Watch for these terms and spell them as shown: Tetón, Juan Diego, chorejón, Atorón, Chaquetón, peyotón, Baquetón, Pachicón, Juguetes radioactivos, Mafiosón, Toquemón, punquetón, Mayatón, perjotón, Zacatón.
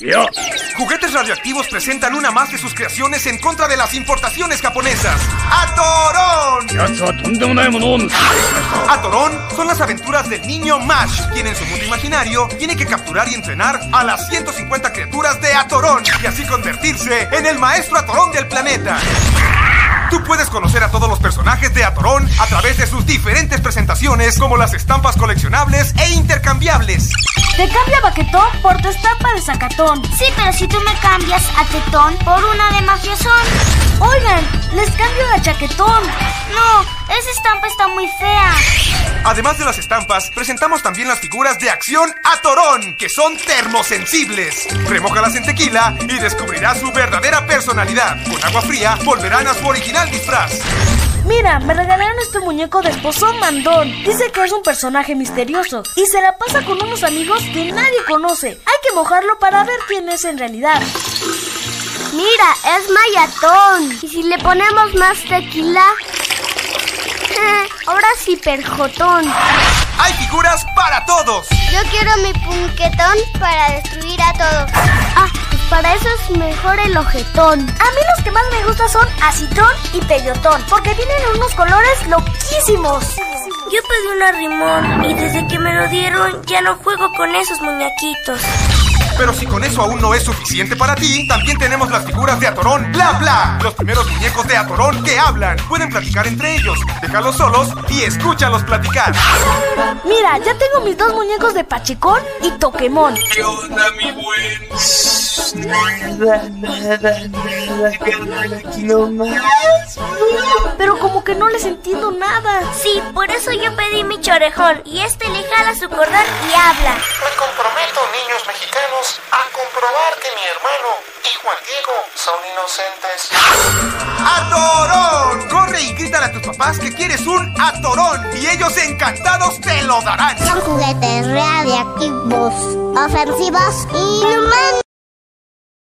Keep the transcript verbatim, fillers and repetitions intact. Yo. Juguetes radioactivos presentan una más de sus creaciones en contra de las importaciones japonesas. ¡Atorón! Atorón son las aventuras del niño Mash, quien en su mundo imaginario tiene que capturar y entrenar a las ciento cincuenta criaturas de Atorón y así convertirse en el maestro Atorón del planeta. Tú puedes conocer a todos los personajes de Atorón a través de sus diferentes presentaciones, como las estampas coleccionables e intercambiables. Te cambio a Baquetón por tu estampa de Zacatón. Sí, pero si tú me cambias a Tetón por una de Mafiosón. Oigan, les cambio a Chaquetón. No, esa estampa está muy fea. Además de las estampas, presentamos también las figuras de acción Atorón, que son termosensibles. Remójalas en tequila y descubrirás su verdadera personalidad. Con agua fría volverán a su original disfraz. Mira, me regalaron este muñeco de esposo mandón. Dice que es un personaje misterioso y se la pasa con unos amigos que nadie conoce. Hay que mojarlo para ver quién es en realidad. Mira, es Mayatón. Y si le ponemos más tequila... Ahora sí, perjotón. Hay figuras para todos. Yo quiero mi punquetón para destruir a todos. Ah, pues para eso es mejor el ojetón. A mí los que más me gustan son acitrón y peyotón, porque tienen unos colores loquísimos. Yo pedí un arrimón y desde que me lo dieron ya no juego con esos muñequitos. Pero si con eso aún no es suficiente para ti, también tenemos las figuras de Atorón Bla Bla. Los primeros muñecos de Atorón que hablan. Pueden platicar entre ellos, déjalos solos y escúchalos platicar. Mira, ya tengo mis dos muñecos de Pachicón y Toquemón. ¿Qué onda, mi buen? Nada, nada, nada, carnal, aquí nomás. Pero como que no les entiendo nada. Sí, por eso yo pedí mi chorejón y este le jala su cordón y habla. Me comprometo, niños mexicanos, a comprobar que mi hermano y Juan Diego son inocentes. ¡Atorón! Corre y grítale a tus papás que quieres un Atorón y ellos encantados te lo darán. Son juguetes radioactivos, ofensivos y inhumanos.